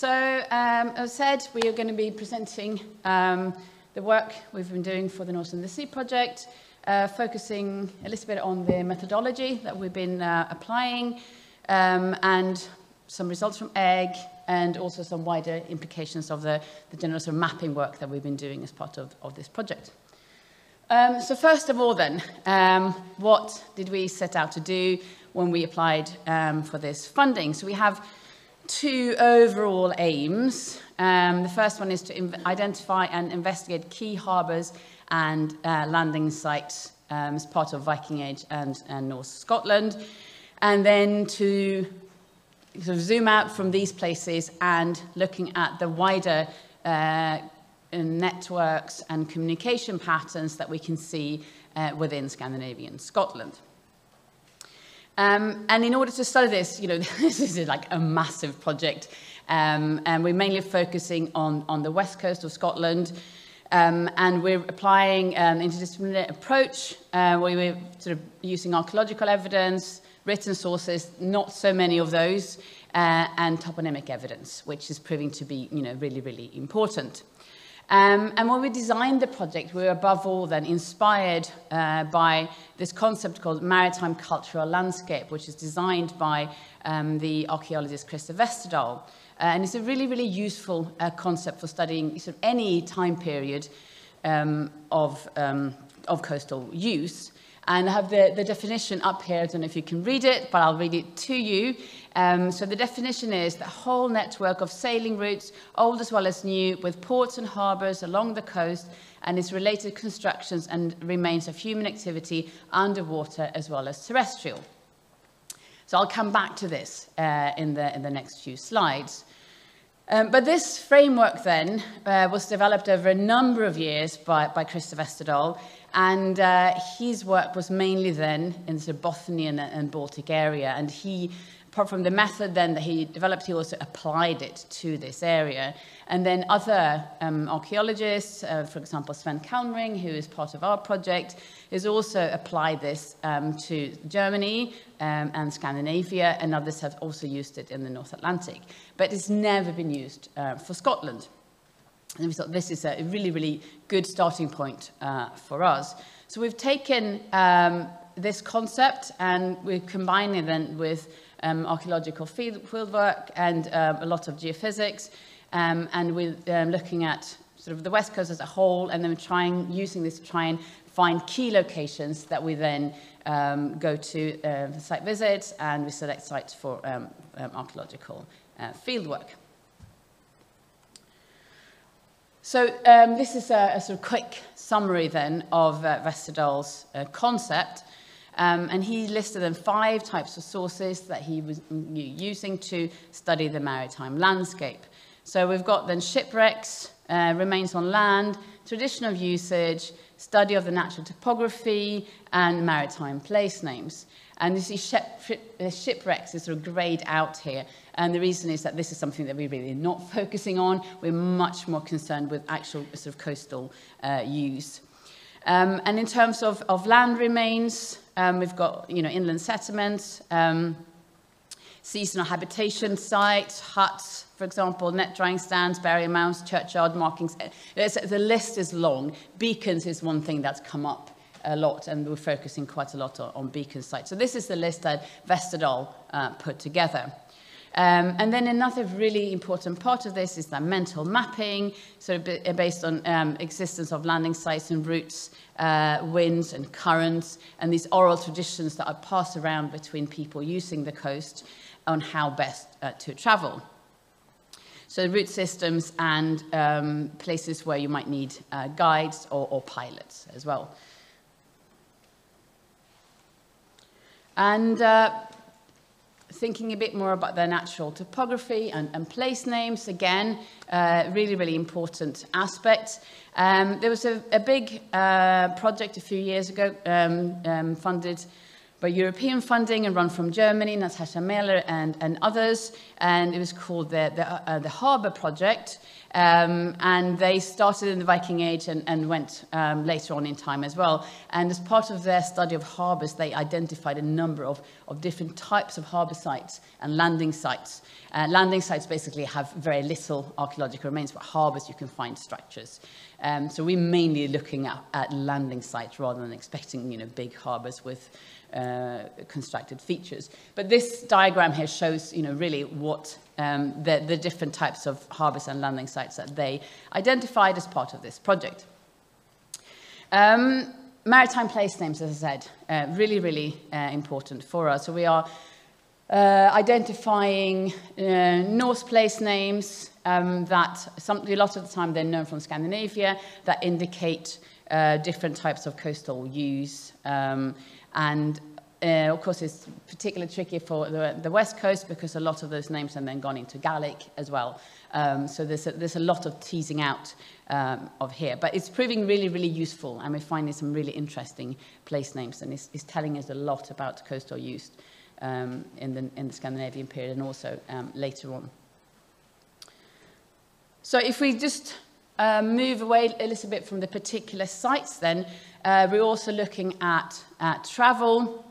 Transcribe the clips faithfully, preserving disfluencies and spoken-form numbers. So um, as I said, we are going to be presenting um, the work we've been doing for the North and the Sea project, uh, focusing a little bit on the methodology that we've been uh, applying, um, and some results from Egg, and also some wider implications of the, the general sort of mapping work that we've been doing as part of, of this project. Um, so first of all then, um, what did we set out to do when we applied um, for this funding? So we have two overall aims. Um, the first one is to identify and investigate key harbours and uh, landing sites um, as part of Viking Age and, and Norse Scotland, and then to sort of zoom out from these places and looking at the wider uh, networks and communication patterns that we can see uh, within Scandinavian Scotland. Um, and in order to study this, you know, this is like a massive project, um, and we're mainly focusing on, on the west coast of Scotland, um, and we're applying an interdisciplinary approach uh, where we're sort of using archaeological evidence, written sources, not so many of those, uh, and toponymic evidence, which is proving to be, you know, really, really important. Um, and when we designed the project, we were above all then inspired uh, by this concept called maritime cultural landscape, which is designed by um, the archaeologist Christer Westerdahl. Uh, and it's a really, really useful uh, concept for studying sort of any time period um, of, um, of coastal use. And I have the, the definition up here. I don't know if you can read it, but I'll read it to you. Um, so the definition is the whole network of sailing routes, old as well as new, with ports and harbours along the coast and its related constructions and remains of human activity underwater as well as terrestrial. So I'll come back to this uh, in, the, in the next few slides. Um, but this framework then uh, was developed over a number of years by, by Christer Westerdahl, and uh, his work was mainly then in the sort of Bothnia and, and Baltic area. And he, apart from the method then that he developed, he also applied it to this area. And then other um, archaeologists, uh, for example, Sven Kalmring, who is part of our project, has also applied this um, to Germany um, and Scandinavia, and others have also used it in the North Atlantic. But it's never been used uh, for Scotland. And we thought this is a really, really good starting point uh, for us. So we've taken um, this concept and we're combining it with Um, archaeological field, field work and um, a lot of geophysics, um, and we're um, looking at sort of the west coast as a whole, and then we're trying, using this to try and find key locations that we then um, go to uh, site visits, and we select sites for um, um, archaeological uh, field work. So um, this is a, a sort of quick summary then of uh, Westerdahl's uh, concept. Um, and he listed then five types of sources that he was using to study the maritime landscape. So we've got then shipwrecks, uh, remains on land, traditional usage, study of the natural topography, and maritime place names. And you see ship, ship, shipwrecks is sort of greyed out here. And the reason is that this is something that we're really not focusing on. We're much more concerned with actual sort of coastal uh, use. Um, and in terms of, of land remains, Um, we've got, you know, inland settlements, um, seasonal habitation sites, huts, for example, net drying stands, burial mounds, churchyard markings. It's, the list is long. Beacons is one thing that's come up a lot, and we're focusing quite a lot on, on beacon sites. So this is the list that Westerdahl uh, put together. Um, and then another really important part of this is the mental mapping, sort of based on um, existence of landing sites and routes, uh, winds and currents, and these oral traditions that are passed around between people using the coast on how best uh, to travel. So route systems and um, places where you might need uh, guides or, or pilots as well. And uh, thinking a bit more about the natural topography and, and place names, again, uh, really, really important aspects. Um, there was a, a big uh, project a few years ago um, um, funded by European funding and run from Germany, Natasha Mähler and, and others, and it was called the, the, uh, the Harbour Project, um, and they started in the Viking Age and, and went um, later on in time as well. And as part of their study of harbours, they identified a number of, of different types of harbour sites and landing sites. Uh, landing sites basically have very little archaeological remains, but harbours you can find structures. Um, so we're mainly looking at, at landing sites rather than expecting, you know, big harbours with uh, constructed features. But this diagram here shows, you know, really what um, the, the different types of harbours and landing sites that they identified as part of this project. Um, maritime place names, as I said, uh, really, really uh, important for us. So we are Uh, identifying uh, Norse place names um, that some, a lot of the time they're known from Scandinavia, that indicate uh, different types of coastal use. Um, and uh, of course, it's particularly tricky for the, the West Coast because a lot of those names have then gone into Gaelic as well. Um, so there's a, there's a lot of teasing out um, of here. But it's proving really, really useful. And we're finding some really interesting place names. And it's, it's telling us a lot about coastal use. Um, in, the, in the Scandinavian period and also um, later on. So if we just uh, move away a little bit from the particular sites then, uh, we're also looking at, at travel.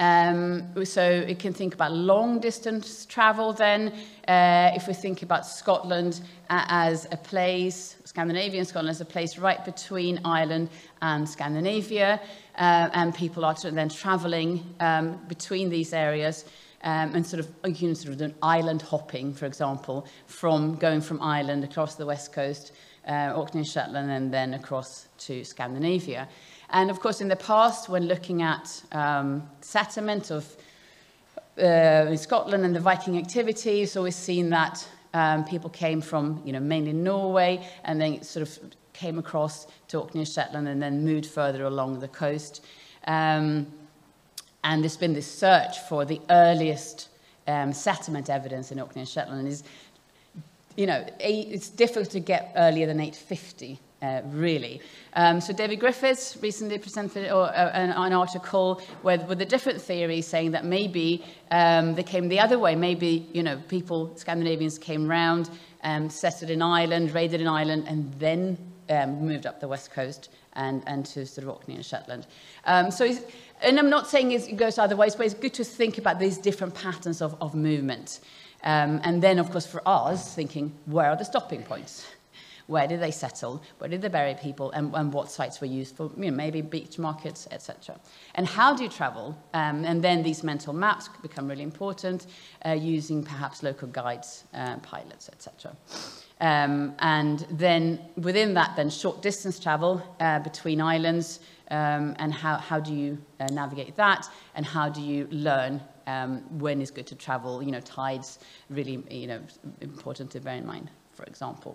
Um, so we can think about long distance travel then. Uh, if we think about Scotland as a place, Scandinavian Scotland as a place right between Ireland and Scandinavia, uh, and people are then traveling um, between these areas um, and sort of, you know, sort of island hopping, for example, from going from Ireland across the west coast, uh, Orkney, Shetland, and then across to Scandinavia. And of course, in the past, when looking at um, settlement of uh, in Scotland and the Viking activity, it's always seen that um, people came from, you know, mainly Norway, and then sort of came across to Orkney and Shetland, and then moved further along the coast. Um, and there's been this search for the earliest um, settlement evidence in Orkney and Shetland. And it's, you know, eight, it's difficult to get earlier than eight fifty. Uh, really. Um, so David Griffiths recently presented or, uh, an, an article with, with a different theory saying that maybe um, they came the other way. Maybe, you know, people, Scandinavians came round, um, settled in Ireland, raided in Ireland, and then um, moved up the west coast and, and to sort of Orkney and Shetland. Um, so it's, and I'm not saying it goes other ways, but it's good to think about these different patterns of, of movement. Um, and then, of course, for us, thinking, where are the stopping points? Where did they settle? Where did they bury people? And, and what sites were used for, you know, maybe beach markets, et cetera. And how do you travel? Um, and then these mental maps become really important, uh, using perhaps local guides, uh, pilots, et cetera. Um, and then within that, then short distance travel uh, between islands, um, and how, how do you uh, navigate that? And how do you learn um, when is good to travel? You know, tides really, you know, important to bear in mind, for example.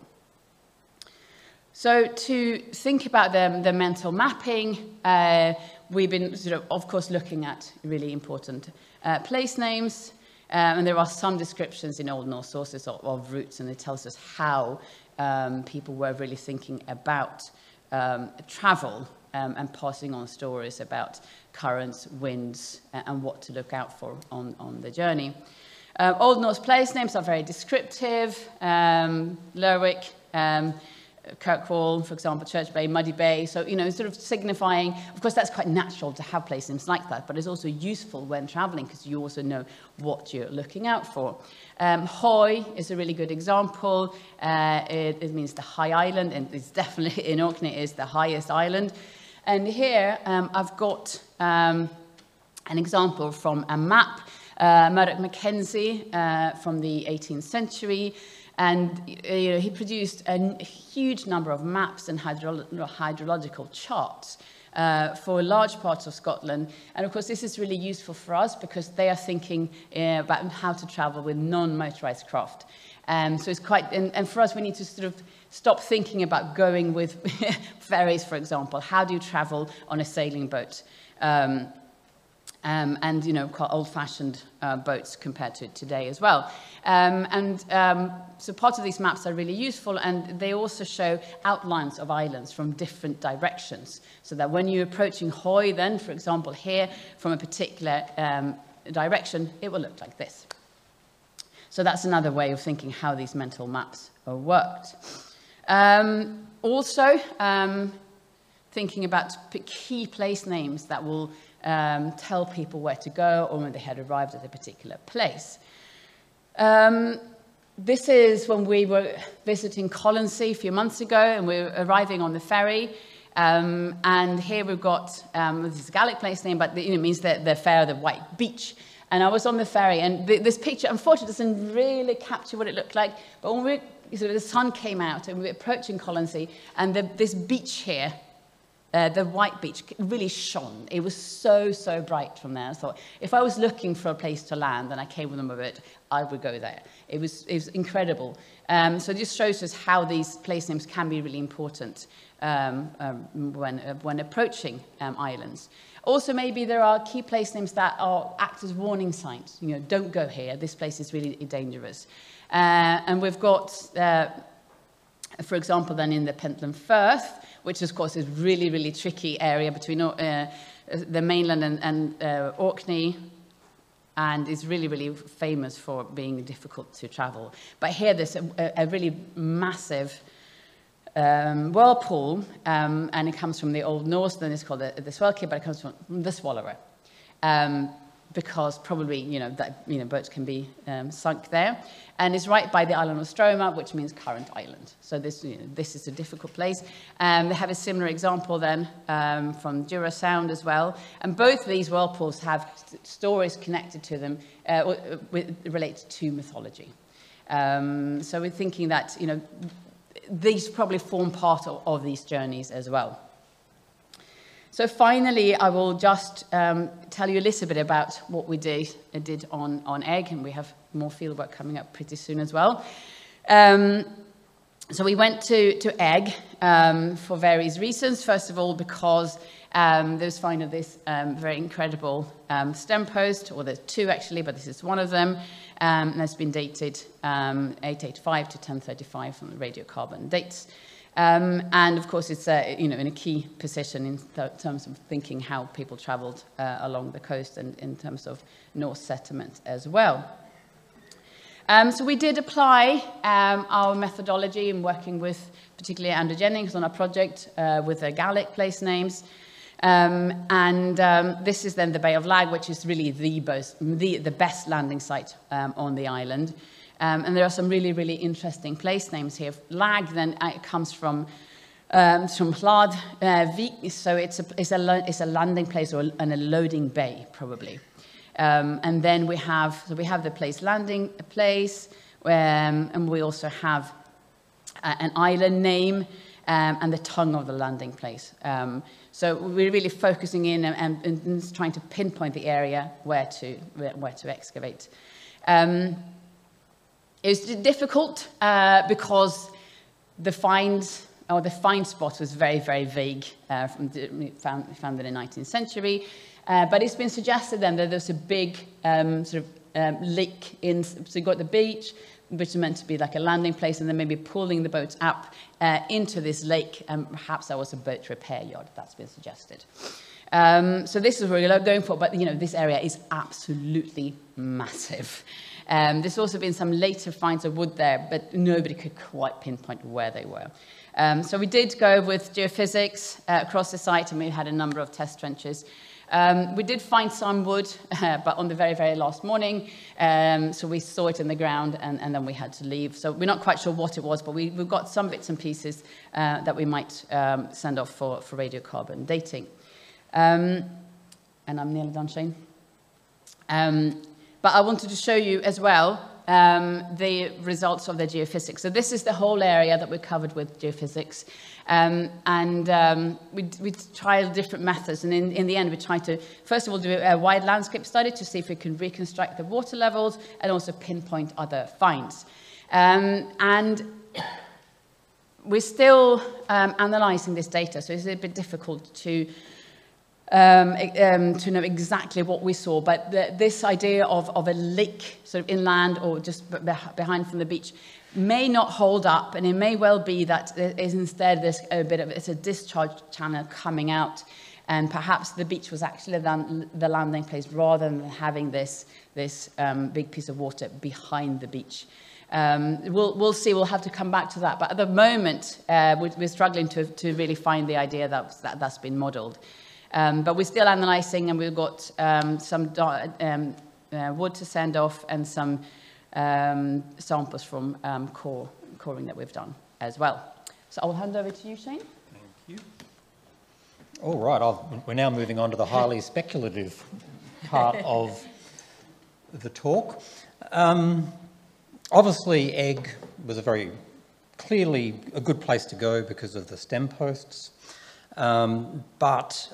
So to think about the, the mental mapping, uh, we've been sort of, of course, looking at really important uh, place names, um, and there are some descriptions in Old Norse sources of, of routes, and it tells us how um, people were really thinking about um, travel um, and passing on stories about currents, winds, uh, and what to look out for on, on the journey. Uh, Old Norse place names are very descriptive. Um, Lerwick, um, Kirkwall, for example, Church Bay, Muddy Bay, so, you know, sort of signifying, of course, that's quite natural to have place names like that, but it's also useful when traveling because you also know what you're looking out for. Um, Hoy is a really good example. Uh, it, it means the high island, and it's definitely in Orkney is the highest island. And here um, I've got um, an example from a map, uh, Murdoch Mackenzie uh, from the eighteenth century. And, you know, he produced a huge number of maps and hydro hydrological charts uh, for large parts of Scotland. And, of course, this is really useful for us because they are thinking uh, about how to travel with non-motorized craft. Um, so it's quite, and, and for us, we need to sort of stop thinking about going with ferries, for example. How do you travel on a sailing boat? Um, um, and, you know, quite old-fashioned uh, boats compared to today as well. Um, and um, so parts of these maps are really useful, and they also show outlines of islands from different directions, so that when you're approaching Hoy, then, for example, here from a particular um, direction, it will look like this. So that's another way of thinking how these mental maps are worked. Um, also, um, thinking about key place names that will um, tell people where to go or when they had arrived at a particular place. Um, this is when we were visiting Colonsay a few months ago, and we were arriving on the ferry. Um, and here we've got, um, this is a Gaelic place name, but it means the, the fair, the white beach. And I was on the ferry, and th this picture, unfortunately, doesn't really capture what it looked like, but when we so the sun came out and we were approaching Colonsay, and the, this beach here, Uh, the white beach really shone. It was so, so bright from there. I thought, if I was looking for a place to land and I came with them a bit, I would go there. It was, it was incredible. Um, so this shows us how these place names can be really important um, um, when, uh, when approaching um, islands. Also, maybe there are key place names that are, act as warning signs. You know, don't go here. This place is really dangerous. Uh, and we've got, uh, for example, then in the Pentland Firth, which, of course, is really, really tricky area between uh, the mainland and, and uh, Orkney, and is really, really famous for being difficult to travel. But here there's a, a really massive um, whirlpool, um, and it comes from the Old Norse, then it's called the, the Swalkie, but it comes from the swallower, um, because probably, you know, that, you know, boats can be um, sunk there. And it's right by the island of Stroma, which means current island. So this, you know, this is a difficult place. Um, they have a similar example then um, from Jura Sound as well. And both these whirlpools have stories connected to them uh, or, uh, with, related to mythology. Um, so we're thinking that, you know, these probably form part of, of these journeys as well. So finally, I will just um, tell you a little bit about what we did, did on, on Egg, and we have more fieldwork coming up pretty soon as well. Um, so we went to, to Egg um, for various reasons. First of all, because um, there was finally this um, very incredible um, stem post, or there's two actually, but this is one of them, um, and it's been dated um, eight eighty-five to ten thirty-five from the radiocarbon dates. Um, and of course, it's uh, you know, in a key position in th terms of thinking how people travelled uh, along the coast, and in terms of Norse settlement as well. Um, so we did apply um, our methodology in working with particularly Andrew Jennings on our project uh, with the Gaelic place names. Um, and um, this is then the Bay of Lag, which is really the, most, the, the best landing site um, on the island. Um, and there are some really, really interesting place names here. Lag then uh, comes from um, from Hlad uh, Vik, so it's a it's a it's a landing place, or an a loading bay probably. Um, and then we have so we have the place landing place, um, and we also have a, an island name um, and the tongue of the landing place. Um, so we're really focusing in and, and, and trying to pinpoint the area where to where, where to excavate. Um, It was difficult uh, because the find, or the find spot was very, very vague, uh, from the, found, found in the nineteenth century. Uh, but it's been suggested then that there's a big um, sort of um, lake in, so you've got the beach, which is meant to be like a landing place, and then maybe pulling the boats up uh, into this lake, and perhaps there was a boat repair yard. That's been suggested. Um, so this is what we're going for, but you know, this area is absolutely massive. Um, there's also been some later finds of wood there, but nobody could quite pinpoint where they were. Um, so we did go with geophysics uh, across the site, and we had a number of test trenches. Um, we did find some wood, uh, but on the very, very last morning. Um, so we saw it in the ground, and, and then we had to leave. So we're not quite sure what it was, but we, we've got some bits and pieces uh, that we might um, send off for, for radiocarbon dating. Um, and I'm nearly done, Shane. Um, But I wanted to show you as well um, the results of the geophysics. So this is the whole area that we covered with geophysics. Um, and um, we, we tried different methods. And in, in the end, we tried to, first of all, do a wide landscape study to see if we can reconstruct the water levels and also pinpoint other finds. Um, and we're still um, analyzing this data, so it's a bit difficult to um, um, to know exactly what we saw, but the, this idea of, of a lake sort of inland or just behind from the beach may not hold up, and it may well be that there is instead this a bit of it's a discharge channel coming out, and perhaps the beach was actually the landing place rather than having this this um, big piece of water behind the beach. Um, we'll we'll see. We'll have to come back to that. But at the moment, uh, we're, we're struggling to to really find the idea that, that that's been modelled. Um, but we're still analysing, and we've got um, some um, uh, wood to send off and some um, samples from um, core coring that we've done as well. So I'll hand over to you, Shane. Thank you. All right, I'll, we're now moving on to the highly speculative part of the talk. Um, obviously, Egg was a very clearly a good place to go because of the stem posts, um, but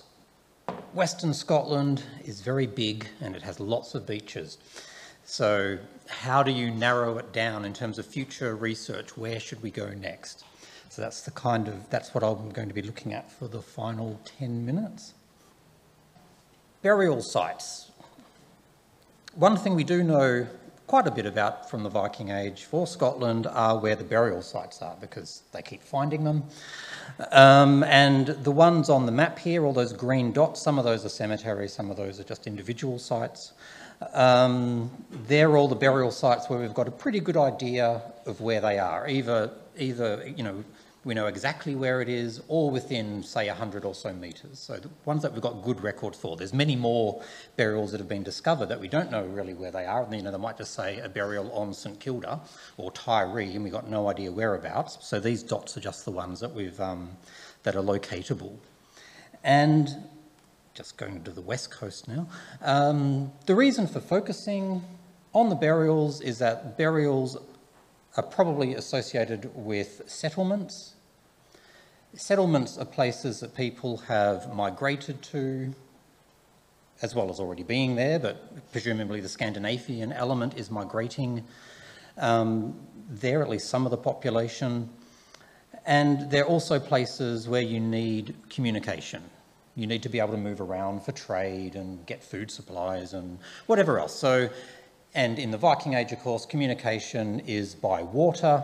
Western Scotland is very big and it has lots of beaches. So how do you narrow it down in terms of future research? Where should we go next? So that's the kind of, that's what I'm going to be looking at for the final ten minutes. Burial sites. One thing we do know quite a bit about from the Viking Age for Scotland are where the burial sites are, because they keep finding them. Um, and the ones on the map here, all those green dots, some of those are cemeteries, some of those are just individual sites. Um, they're all the burial sites where we've got a pretty good idea of where they are, either Either, you know, we know exactly where it is or within, say, a hundred or so metres. So the ones that we've got good record for. There's many more burials that have been discovered that we don't know really where they are. You know, they might just say a burial on St Kilda or Tyree, and we've got no idea whereabouts. So these dots are just the ones that, we've, um, that are locatable. And just going to the west coast now. Um, the reason for focusing on the burials is that burials are probably associated with settlements. Settlements are places that people have migrated to, as well as already being there, but presumably the Scandinavian element is migrating um, there, at least some of the population. And they're also places where you need communication. You need to be able to move around for trade and get food supplies and whatever else. So, and in the Viking Age, of course, communication is by water.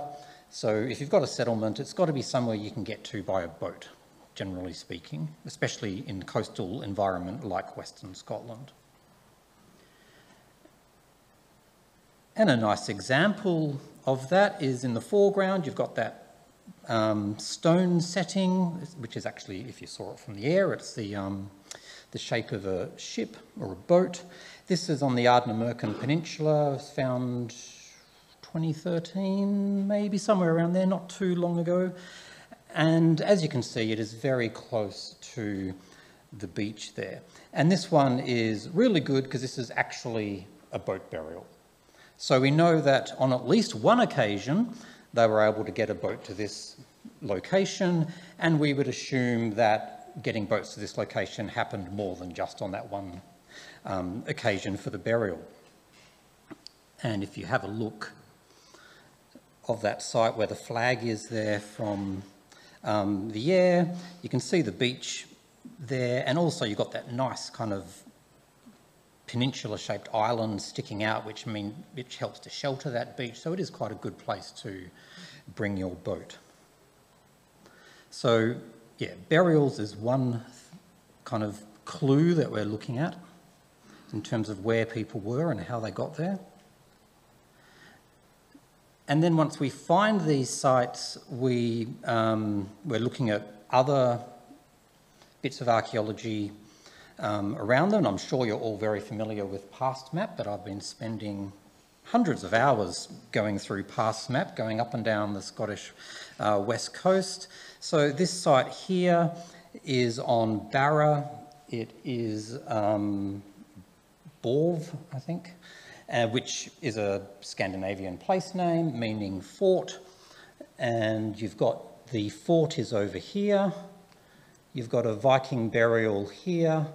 So if you've got a settlement, it's got to be somewhere you can get to by a boat, generally speaking, especially in coastal environment like Western Scotland. And a nice example of that is in the foreground, you've got that um, stone setting, which is actually, if you saw it from the air, it's the, um, the shape of a ship or a boat. This is on the Ardnamurchan Peninsula. It was found twenty thirteen, maybe somewhere around there, not too long ago. And as you can see, it is very close to the beach there. And this one is really good because this is actually a boat burial. So we know that on at least one occasion, they were able to get a boat to this location, and we would assume that getting boats to this location happened more than just on that one Um, occasion for the burial. And if you have a look of that site where the flag is there from um, the air, you can see the beach there, and also you've got that nice kind of peninsula-shaped island sticking out, which mean which helps to shelter that beach, so it is quite a good place to bring your boat. So yeah, burials is one kind of clue that we're looking at in terms of where people were and how they got there. And then once we find these sites, we, um, we're looking at other bits of archaeology um, around them. And I'm sure you're all very familiar with PastMap, but I've been spending hundreds of hours going through PastMap, going up and down the Scottish uh, west coast. So this site here is on Barra. It is um, Borg, I think, uh, which is a Scandinavian place name meaning fort. And you've got the fort is over here. You've got a Viking burial here.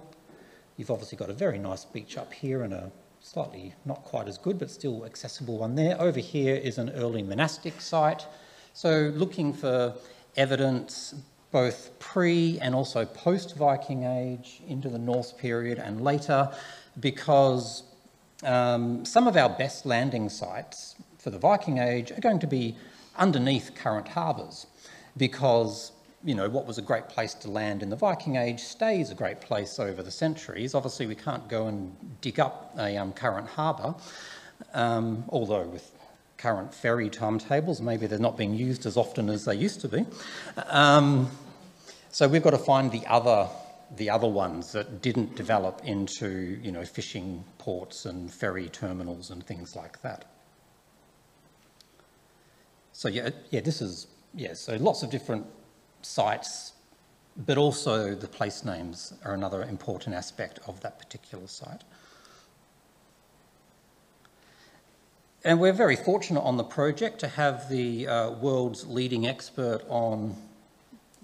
You've obviously got a very nice beach up here and a slightly not quite as good, but still accessible one there. Over here is an early monastic site. So looking for evidence, both pre and also post Viking Age, into the Norse period and later, because um, some of our best landing sites for the Viking Age are going to be underneath current harbours, because you know, what was a great place to land in the Viking Age stays a great place over the centuries. Obviously, we can't go and dig up a um, current harbour, um, although with current ferry timetables, maybe they're not being used as often as they used to be. Um, so we've got to find the other, the other ones that didn't develop into, you know, fishing ports and ferry terminals and things like that. So yeah, yeah, this is, yeah, so lots of different sites, but also the place names are another important aspect of that particular site. And we're very fortunate on the project to have the uh, world's leading expert on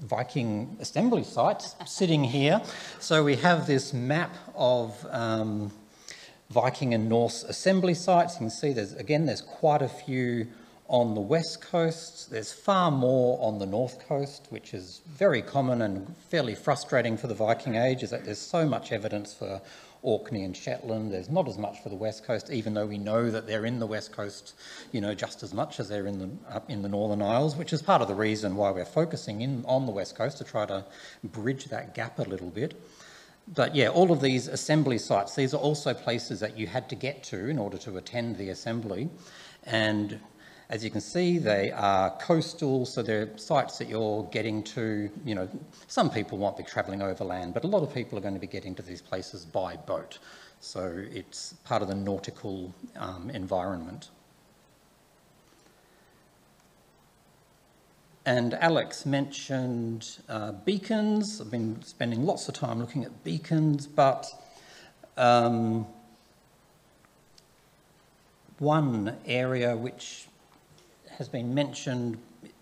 Viking assembly sites sitting here. So we have this map of um, Viking and Norse assembly sites. You can see there's, again, there's quite a few on the west coast. There's far more on the north coast, which is very common and fairly frustrating for the Viking Age, is that there's so much evidence for Orkney and Shetland. There's not as much for the west coast, even though we know that they're in the west coast, you know, just as much as they're in the, up in the Northern Isles, which is part of the reason why we're focusing in on the west coast, to try to bridge that gap a little bit. But yeah, all of these assembly sites, these are also places that you had to get to in order to attend the assembly. And as you can see, they are coastal, so they're sites that you're getting to, you know, some people won't be travelling overland, but a lot of people are going to be getting to these places by boat. So it's part of the nautical um, environment. And Alex mentioned uh, beacons. I've been spending lots of time looking at beacons, but um, one area which has been mentioned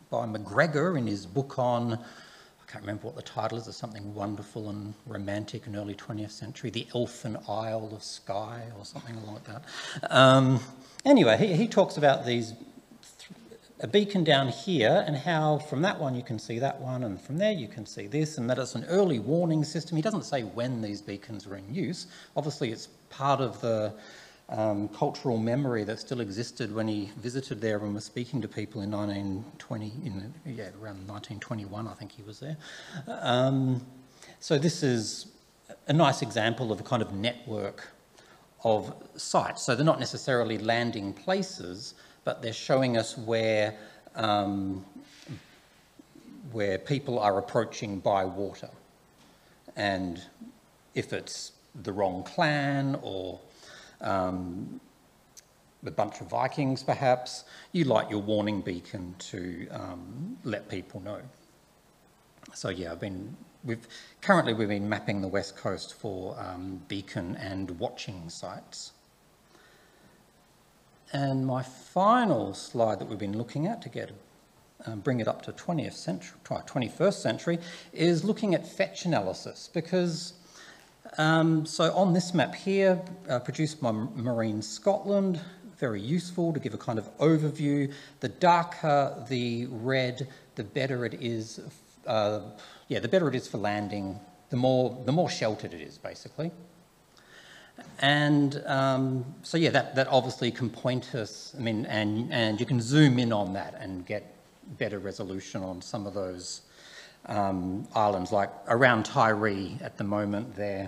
by McGregor in his book on, I can't remember what the title is, or something wonderful and romantic in early twentieth century, The Elfin Isle of Skye or something like that. Um, anyway, he, he talks about these, a beacon down here, and how from that one you can see that one, and from there you can see this, and that it's an early warning system. He doesn't say when these beacons were in use. Obviously it's part of the Um, cultural memory that still existed when he visited there and was speaking to people in nineteen twenty, in, yeah, around nineteen twenty-one, I think he was there. Um, so this is a nice example of a kind of network of sites. So they're not necessarily landing places, but they're showing us where, um, where people are approaching by water. And if it's the wrong clan, or Um, a bunch of Vikings perhaps, you light your warning beacon to um, let people know. So yeah, I've been, we've, currently we've been mapping the west coast for um, beacon and watching sites. And my final slide that we've been looking at to get um, bring it up to twentieth century, twenty-first century, is looking at fetch analysis, because Um, so on this map here, uh, produced by Marine Scotland, very useful to give a kind of overview. The darker the red, the better it is. Uh, yeah, the better it is for landing. The more the more sheltered it is, basically. And um, so yeah, that that obviously can point us. I mean, and and you can zoom in on that and get better resolution on some of those Um, islands, like around Tyree at the moment there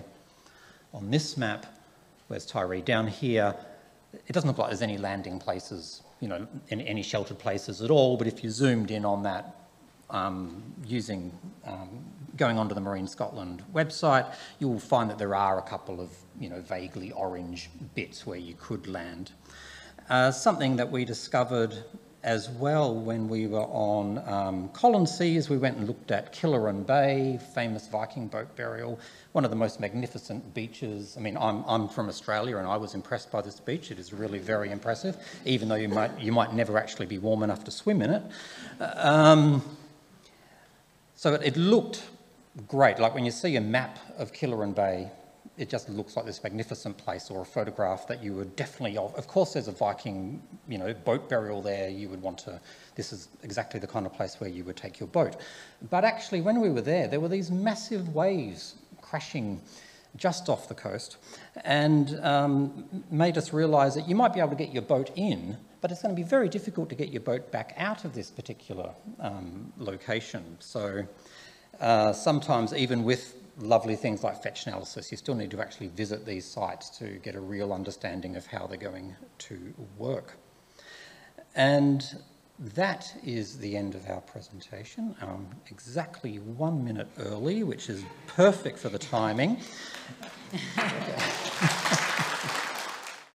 on this map. Where's Tyree? Down here. It doesn't look like there's any landing places, you know, any, any sheltered places at all, but if you zoomed in on that um, using, um, going onto the Marine Scotland website, you'll find that there are a couple of, you know, vaguely orange bits where you could land. Uh, something that we discovered as well when we were on um, Colonsay, as we went and looked at Killeran Bay, famous Viking boat burial, one of the most magnificent beaches. I mean, I'm, I'm from Australia and I was impressed by this beach. It is really very impressive, even though you might, you might never actually be warm enough to swim in it. Um, so it, it looked great. Like when you see a map of Killeran Bay, it just looks like this magnificent place, or a photograph that you would definitely, of, of course there's a Viking, you know, boat burial there, you would want to, this is exactly the kind of place where you would take your boat. But actually when we were there, there were these massive waves crashing just off the coast, and um, made us realise that you might be able to get your boat in, but it's going to be very difficult to get your boat back out of this particular um, location. So uh, sometimes even with lovely things like fetch analysis, you still need to actually visit these sites to get a real understanding of how they're going to work. And that is the end of our presentation. Um, exactly one minute early, which is perfect for the timing. Okay.